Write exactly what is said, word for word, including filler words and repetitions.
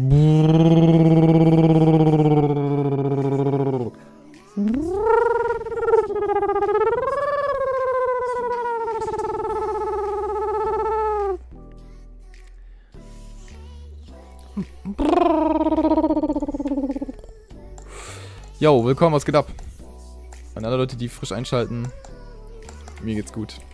Yo, willkommen, was geht ab? An alle Leute, die frisch einschalten, mir geht's gut.